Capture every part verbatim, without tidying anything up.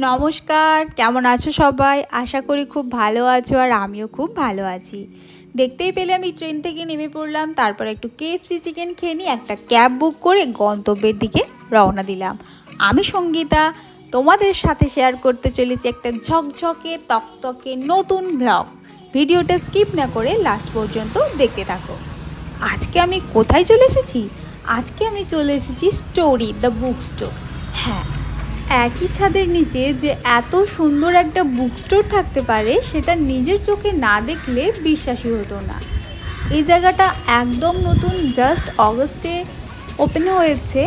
नमस्कार केमन आछो सबाई आशा करी खूब भालो आछो और आमियो खूब भालो आछी। देखते ही पेले आमि ट्रेन थेके नेमे पड़लाम, तारपर एकटु केएफसी चिकेन खेये निये एकटा कैब बुक करे गंतव्येर दिके रওনা दिलाम। आमि संगीता तोमादेर साथे शेयर करते चलेछि एकटा झकझके तकतके नतुन ब्लग। भिडियोटा स्किप ना करे लास्ट पर्यन्त देखते थाको। आजके आमि कोथाय चले एसेछि? आजके आमि चले एसेछि स्टोरी द बुक स्टोर। हाँ, एक ही छादेर नीचे जे एत सुंदर एक बुक स्टोर थाकते पारे सेटा निजेर चोखे ना देखले विश्वास हतो ना। ये जगहटा एकदम नतून जस्ट अगस्टे ओपेन होयेछे,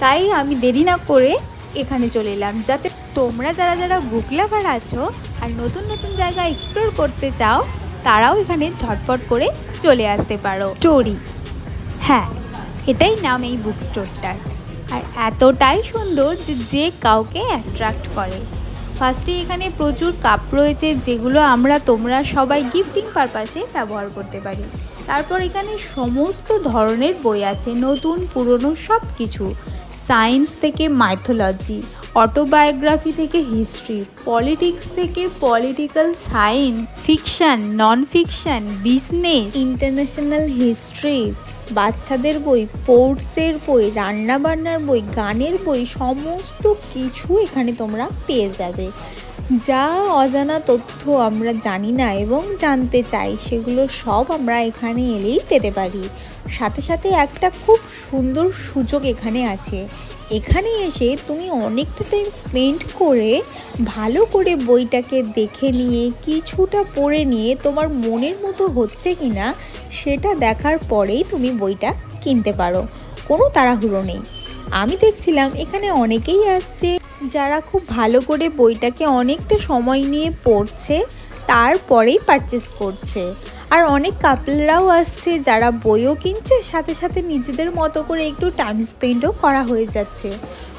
ताई आमी देरी ना करे एखाने चले एलाम जाते तोमरा जारा जारा बुक लाभार आछो और नतून नतून जायगा एक्सप्लोर करते चाओ ताराओ एखाने झटपट करे चले आसते पारो। स्टोरी, हाँ एटाई नाम एई बुक स्टोरटार और एतटाई सुंदर जे जे काउके अट्रैक्ट करे। फार्स्टे एखाने प्रचुर कप रयेछे जेगुलो आमरा तोमरा सबाई गिफ्टिंग पारपासे व्यवहार करते पारी। तारपर एखाने समस्त धरनेर बोई आछे, नतून पुरानो सब किछु। साइंस थेके माइथोलजी, अटोबायोग्राफी थेके हिस्ट्री, पलिटिक्स थेके political science, fiction non fiction, business, international history, বাচ্চাদের বই, স্পোর্টসের বই, রান্না বান্নার বই, গানের বই, সমস্ত কিছু এখানে তোমরা পেয়ে যাবে। যা অজানা তথ্য আমরা জানি না এবং জানতে চাই সেগুলো সব আমরা এখানে এলেই পেতে পারি। সাথে সাথে একটা খুব সুন্দর সুযোগ এখানে আছে, এখানে এসে তুমি অনেকটা টাইম স্পেন্ড করে ভালো করে বইটাকে দেখে নিয়ে কিছুটা পড়ে নিয়ে তোমার মনের মতো হচ্ছে কি না সেটা দেখার পরেই তুমি বইটা কিনতে পারো, কোনো তাড়াহুড়ো নেই। আমি দেখছিলাম এখানে অনেকেই আসছে যারা খুব ভালো করে বইটাকে অনেকটা সময় নিয়ে পড়ছে তারপরেই পারচেস করছে। আর অনেক কাপলরাও আসছে যারা বইও কিনছে সাথে সাথে নিজেদের মতো করে একটু টাইম স্পেন্ডও করা হয়ে যাচ্ছে।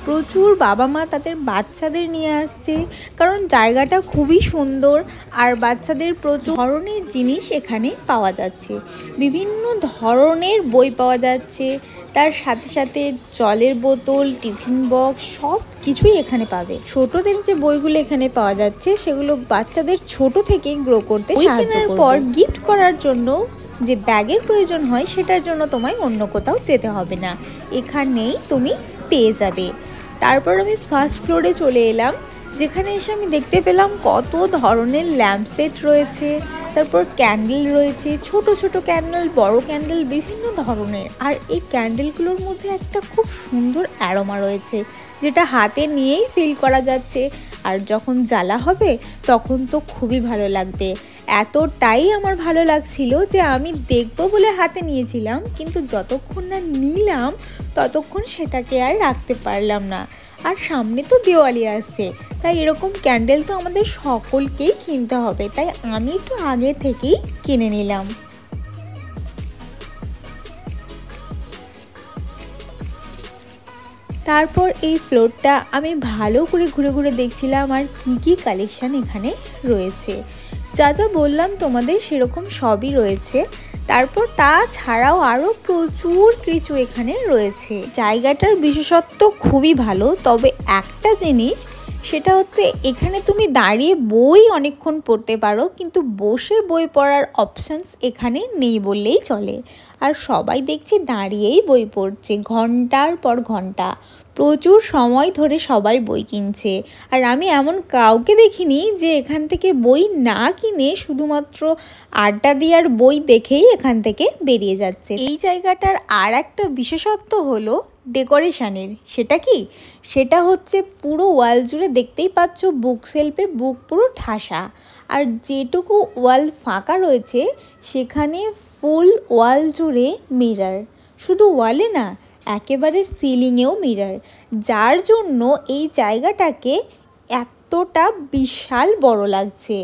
প্রচুর বাবা মা তাদের বাচ্চাদের নিয়ে আসছে কারণ জায়গাটা খুবই সুন্দর আর বাচ্চাদের প্রচুর ধরনের জিনিস এখানে পাওয়া যাচ্ছে। বিভিন্ন ধরনের বই পাওয়া যাচ্ছে, তার সাথে সাথে জলের বোতল, টিফিন বক্স সব কিছুই এখানে পাবে। ছোটদের যে বইগুলো এখানে পাওয়া যাচ্ছে সেগুলো বাচ্চাদের ছোট থেকে গ্রো করতে সাহায্য করবে। পর গিফট করার জন্য যে ব্যাগের প্রয়োজন হয় সেটার জন্য তোমায় অন্য কোথাও যেতে হবে না, এখানেই তুমি পেয়ে যাবে। তারপর আমি ফার্স্ট ফ্লোরে চলে এলাম যেখানে এসে আমি দেখতে পেলাম কত ধরনের ল্যাম্প সেট রয়েছে, তারপর ক্যান্ডেল রয়েছে, ছোট ছোট ক্যান্ডেল, বড় ক্যান্ডেল, বিভিন্ন ধরনের। আর এই ক্যান্ডেলগুলোর মধ্যে একটা খুব সুন্দর অ্যারোমা রয়েছে যেটা হাতে নিয়েই ফিল করা যাচ্ছে আর যখন জ্বালা হবে তখন তো খুবই ভালো লাগবে। এতটাই আমার ভালো লাগছিল যে আমি দেখবো বলে হাতে নিয়েছিলাম কিন্তু যতক্ষণ না নিলাম ততক্ষণ সেটাকে আর রাখতে পারলাম না। আর সামনে তো দেওয়ালি আসছে তাই এরকম ক্যান্ডেল তো আমাদের সকলকেই কিনতে হবে, তাই আমি একটু আগে থেকেই কিনে নিলাম। তারপর এই ফ্লোরটা আমি ভালো করে ঘুরে ঘুরে দেখছিলাম আর কি কি কালেকশান এখানে রয়েছে। যা যা বললাম তোমাদের সেরকম সবই রয়েছে। তারপর তাছাড়াও আরও প্রচুর কিছু এখানে রয়েছে। জায়গাটার বিশেষত্ব খুবই ভালো, তবে একটা জিনিস সেটা হচ্ছে এখানে তুমি দাঁড়িয়ে বই অনেকক্ষণ পড়তে পারো কিন্তু বসে বই পড়ার অপশানস এখানে নেই বললেই চলে। আর সবাই দেখছি দাঁড়িয়েই বই পড়ছে ঘন্টার পর ঘন্টা, প্রচুর সময় ধরে সবাই বই কিনছে। আর আমি এমন কাউকে দেখিনি যে এখান থেকে বই না কিনে শুধুমাত্র আড্ডা দিয়ে আর বই দেখেই এখান থেকে বেরিয়ে যাচ্ছে। এই জায়গাটার আর একটা বিশেষত্ব হলো ডেকোরেশানের। সেটা কি? সেটা হচ্ছে পুরো ওয়াল জুড়ে দেখতেই পাচ্ছ বুক সেলফে বুক পুরো ঠাসা আর যেটুকু ওয়াল ফাঁকা রয়েছে সেখানে ফুল ওয়াল জুড়ে মিরার। শুধু ওয়ালে না, একেবারে সিলিংয়েও মিরার, যার জন্য এই জায়গাটাকে এতটা বিশাল বড় লাগছে।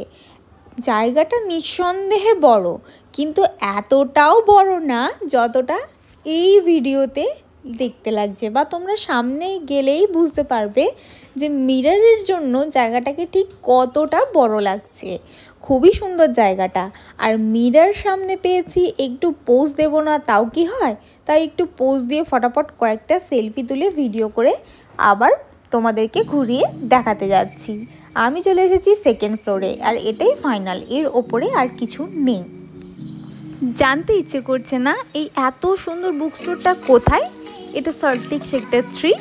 জায়গাটা নিঃসন্দেহে বড় কিন্তু এতটাও বড় না যতটা এই ভিডিওতে দেখতে লাগছে, বা তোমরা সামনে গেলেই বুঝতে পারবে যে মিরারের জন্য জায়গাটাকে ঠিক কতটা বড় লাগছে। খুবই সুন্দর জায়গাটা। আর মিরার সামনে পেয়েছি, একটু পোজ দেব না তাও কি হয়? তাই একটু পোজ দিয়ে ফটাফট কয়েকটা সেলফি তুলে ভিডিও করে আবার তোমাদেরকে ঘুরিয়ে দেখাতে যাচ্ছি। আমি চলে এসেছি সেকেন্ড ফ্লোরে, আর এটাই ফাইনাল, এর ওপরে আর কিছু নেই। জানতে ইচ্ছে করছে না এই এত সুন্দর বুক স্টোরটা কোথায়? এটা সল্টলেক সেক্টর থ্রি,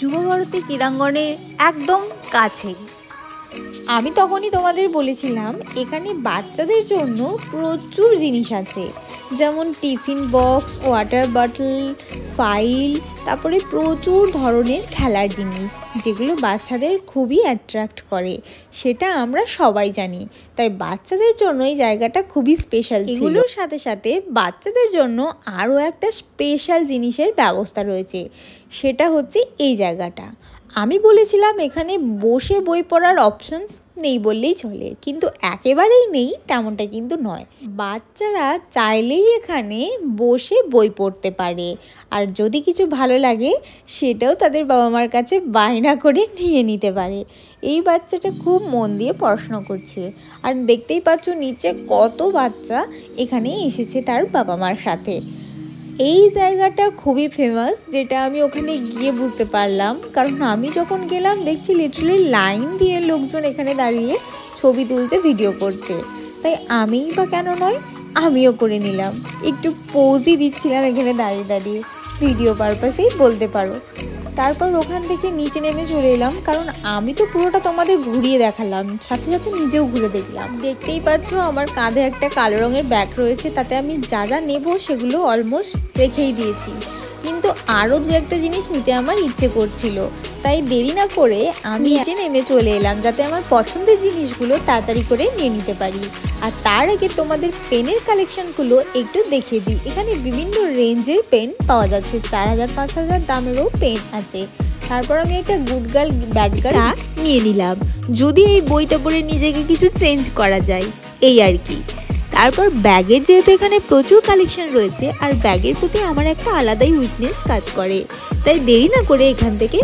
যুবভারতী ক্রীড়াঙ্গনের একদম কাছেই। আমি তখনই তোমাদের বলেছিলাম এখানে বাচ্চাদের জন্য প্রচুর জিনিস আছে, যেমন tiffin box, water bottle, file, তারপরে প্রচুর ধরনের খেলার জিনিস, যেগুলো বাচ্চাদের খুবই অ্যাট্রাক্ট করে, সেটা আমরা সবাই জানি। তাই বাচ্চাদের জন্য এই জায়গাটা খুবই স্পেশাল ছিল। এগুলোর সাথে সাথে বাচ্চাদের জন্য আরও একটা স্পেশাল জিনিসের ব্যবস্থা রয়েছে, সেটা হচ্ছে এই জায়গাটা। আমি বলেছিলাম এখানে বসে বই পড়ার অপশনস নেই বললেই চলে, কিন্তু একেবারেই নেই তেমনটা কিন্তু নয়। বাচ্চারা চাইলেই এখানে বসে বই পড়তে পারে, আর যদি কিছু ভালো লাগে সেটাও তাদের বাবা মার কাছে বায়না করে নিয়ে নিতে পারে। এই বাচ্চাটা খুব মন দিয়ে পড়াশোনা করছে, আর দেখতেই পাচ্ছ নিচে কত বাচ্চা এখানে এসেছে তার বাবা মার সাথে। এই জায়গাটা খুবই ফেমাস, যেটা আমি ওখানে গিয়ে বুঝতে পারলাম, কারণ আমি যখন গেলাম দেখছি লিটারালি লাইন দিয়ে লোকজন এখানে দাঁড়িয়ে ছবি তুলছে, ভিডিও করছে। তাই আমিই বা কেন নয়, আমিও করে নিলাম, একটু পোজই দিচ্ছিলাম এখানে দাঁড়িয়ে দাঁড়িয়ে, ভিডিও পারপাসেই বলতে পারো। তারপর ওখান থেকে নিচে নেমে চলে এলাম, কারণ আমি তো পুরোটা তোমাদের ঘুরিয়ে দেখালাম, সাথে সাথে নিজেও ঘুরে দেখলাম। দেখতেই পাচ্ছ আমার কাঁধে একটা কালো রঙের ব্যাগ রয়েছে, তাতে আমি যা যা নেবো সেগুলো অলমোস্ট রেখেই দিয়েছি, কিন্তু আরও দু একটা জিনিস নিতে আমার ইচ্ছে করছিল। তাই দেরি না করে আমি নিচে নেমে চলে এলাম, যাতে আমার পছন্দের জিনিসগুলো তাড়াতাড়ি করে নিয়ে নিতে পারি। আর তার আগে তোমাদের পেনের কালেকশনগুলো একটু দেখিয়ে দিই। এখানে বিভিন্ন রেঞ্জের পেন পাওয়া যাচ্ছে, চার হাজার পাঁচ হাজার দামেরও পেন আছে। তারপর আমি একটা গুড গার্ল ব্যাড গার্ল নিয়ে নিলাম, যদি এই বইটা পড়ে নিজেকে কিছু চেঞ্জ করা যায় এই আর কি। তারপর ব্যাগের যেহেতু এখানে প্রচুর কালেকশন রয়েছে, আর ব্যাগের প্রতি আমার একটা আলাদাই উইকনেস কাজ করে, তাই দেরি না করে এখান থেকে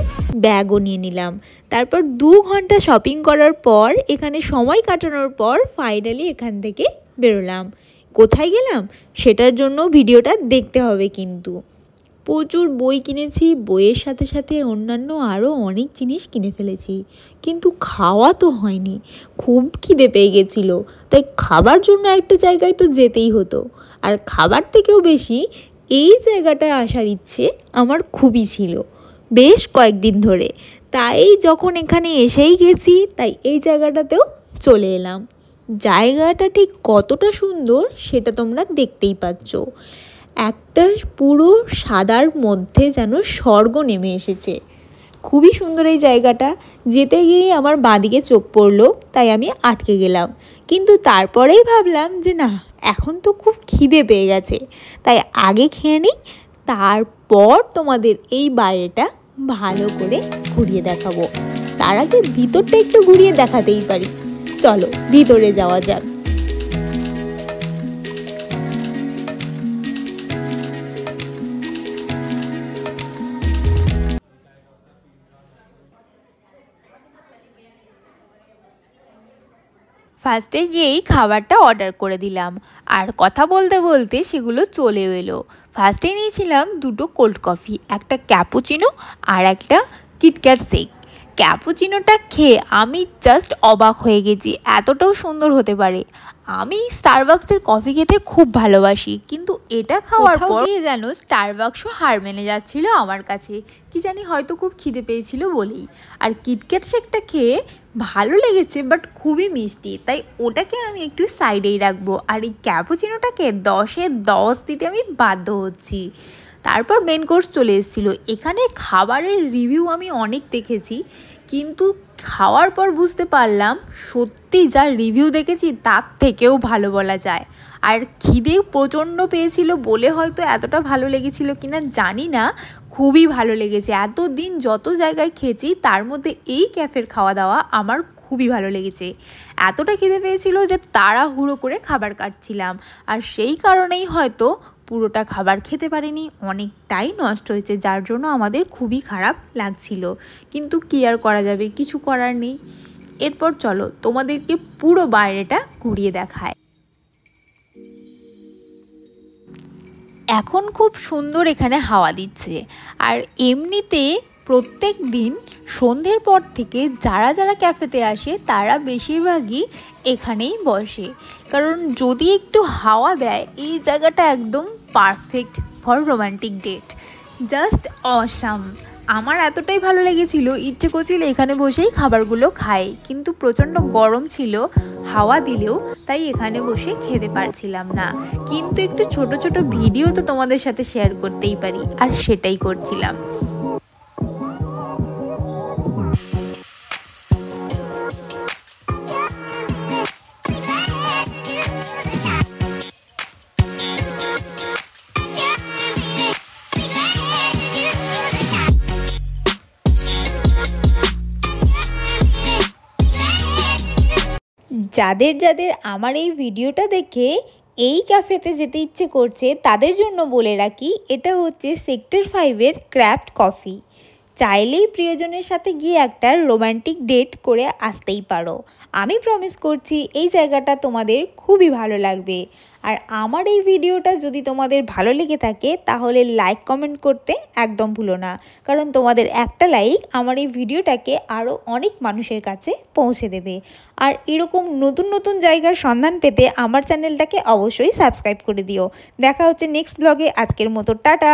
ব্যাগও নিয়ে নিলাম। তারপর দু ঘন্টা শপিং করার পর, এখানে সময় কাটানোর পর ফাইনালি এখান থেকে বেরোলাম। কোথায় গেলাম সেটার জন্য ভিডিওটা দেখতে হবে, কিন্তু প্রচুর বই কিনেছি, বইয়ের সাথে সাথে অন্যান্য আরও অনেক জিনিস কিনে ফেলেছি, কিন্তু খাওয়া তো হয়নি, খুব খিদে পেয়ে গেছিলো। তাই খাবার জন্য একটা জায়গায় তো যেতেই হতো, আর খাবার থেকেও বেশি এই জায়গাটায় আসার ইচ্ছে আমার খুবই ছিল বেশ কয়েকদিন ধরে। তাই যখন এখানে এসেই গেছি, তাই এই জায়গাটাতেও চলে এলাম। জায়গাটা ঠিক কতটা সুন্দর সেটা তোমরা দেখতেই পাচ্ছ, একটা পুরো সাদার মধ্যে যেন স্বর্গ নেমে এসেছে। খুবই সুন্দর এই জায়গাটা। যেতে গিয়ে আমার বাঁদিকে চোখ পড়লো, তাই আমি আটকে গেলাম, কিন্তু তারপরেই ভাবলাম যে না, এখন তো খুব খিদে পেয়ে গেছে, তাই আগে খেয়ে নিই, তারপর তোমাদের এই বাইরেটা ভালো করে ঘুরিয়ে দেখাবো। তার আগে ভিতরটা একটু ঘুরিয়ে দেখাতেই পারি, চলো ভিতরে যাওয়া যাক। ফার্স্টে গিয়েই খাবারটা অর্ডার করে দিলাম, আর কথা বলতে বলতে সেগুলো চলেও এলো। ফার্স্টে নিয়েছিলাম দুটো কোল্ড কফি, একটা ক্যাপুচিনো আর একটা কিটক্যাট শেক। ক্যাপুচিনোটা খেয়ে আমি জাস্ট অবাক হয়ে গেছি, এতটাও সুন্দর হতে পারে। আমি স্টারবাক্সের কফি খেতে খুব ভালোবাসি, কিন্তু এটা খাওয়ার পর যেন স্টারবাক্সও হার মেনে যাচ্ছিল আমার কাছে, কি জানি হয়তো খুব খিদে পেয়েছিল বলেই। আর কিটক্যাট শেকটা খেয়ে ভালো লেগেছে, বাট খুবই মিষ্টি, তাই ওটাকে আমি একটু সাইডেই রাখবো, আর এই ক্যাপুচিনোটাকে দশে দশ দিতে আমি বাধ্য হচ্ছি। তারপর মেন কোর্স চলে এসেছিল। এখানে খাবারের রিভিউ আমি অনেক দেখেছি, কিন্তু খাওয়ার পর বুঝতে পারলাম সত্যি যা রিভিউ দেখেছি তার থেকেও ভালো বলা যায়। আর খিদে প্রচণ্ড পেয়েছিল বলে হয়তো এতটা ভালো লেগেছিল কিনা জানি না, খুবই ভালো লেগেছে। এতদিন যত জায়গায় খেয়েছি তার মধ্যে এই ক্যাফের খাওয়া দাওয়া আমার খুবই ভালো লেগেছে। এতটা খিদে পেয়েছিল যে তাড়াহুড়ো করে খাবার কাটছিলাম, আর সেই কারণেই হয়তো পুরোটা খাবার খেতে পারিনি, অনেকটাই নষ্ট হয়েছে, যার জন্য আমাদের খুবই খারাপ লাগছিল, কিন্তু কি আর করা যাবে, কিছু করার নেই। এরপর চলো তোমাদেরকে পুরো বাইরেটা ঘুরিয়ে দেখায়। এখন খুব সুন্দর এখানে হাওয়া দিচ্ছে, আর এমনিতে প্রত্যেক দিন সন্ধ্যের পর থেকে যারা যারা ক্যাফেতে আসে তারা বেশিরভাগই এখানেই বসে, কারণ যদি একটু হাওয়া দেয় এই জায়গাটা একদম perfect for romantic date. Just awesome, আমার এতটাই ভালো লেগেছিল, ইচ্ছে করছিল এখানে বসেই খাবারগুলো খাই, কিন্তু প্রচণ্ড গরম ছিল, হাওয়া দিলেও তাই এখানে বসে খেতে পারছিলাম না। কিন্তু একটু ছোট ছোট ভিডিও তো তোমাদের সাথে শেয়ার করতেই পারি, আর সেটাই করছিলাম। যাদের যাদের আমার এই ভিডিওটা দেখে এই ক্যাফেতে যেতে ইচ্ছে করছে তাদের জন্য বলে রাখি, এটা হচ্ছে সেক্টর ফাইভের ক্র্যাফট কফি। চাইলেই প্রিয়জনের সাথে গিয়ে একটা রোমান্টিক ডেট করে আসতেই পারো। আমি প্রমিস করছি এই জায়গাটা তোমাদের খুবই ভালো লাগবে। আর আমার এই ভিডিওটা যদি তোমাদের ভালো লেগে থাকে তাহলে লাইক কমেন্ট করতে একদম ভুলো না, কারণ তোমাদের একটা লাইক আমার এই ভিডিওটাকে আরও অনেক মানুষের কাছে পৌঁছে দেবে। আর এরকম নতুন নতুন জায়গার সন্ধান পেতে আমার চ্যানেলটাকে অবশ্যই সাবস্ক্রাইব করে দিও। দেখা হচ্ছে নেক্সট ব্লগে, আজকের মতো টাটা।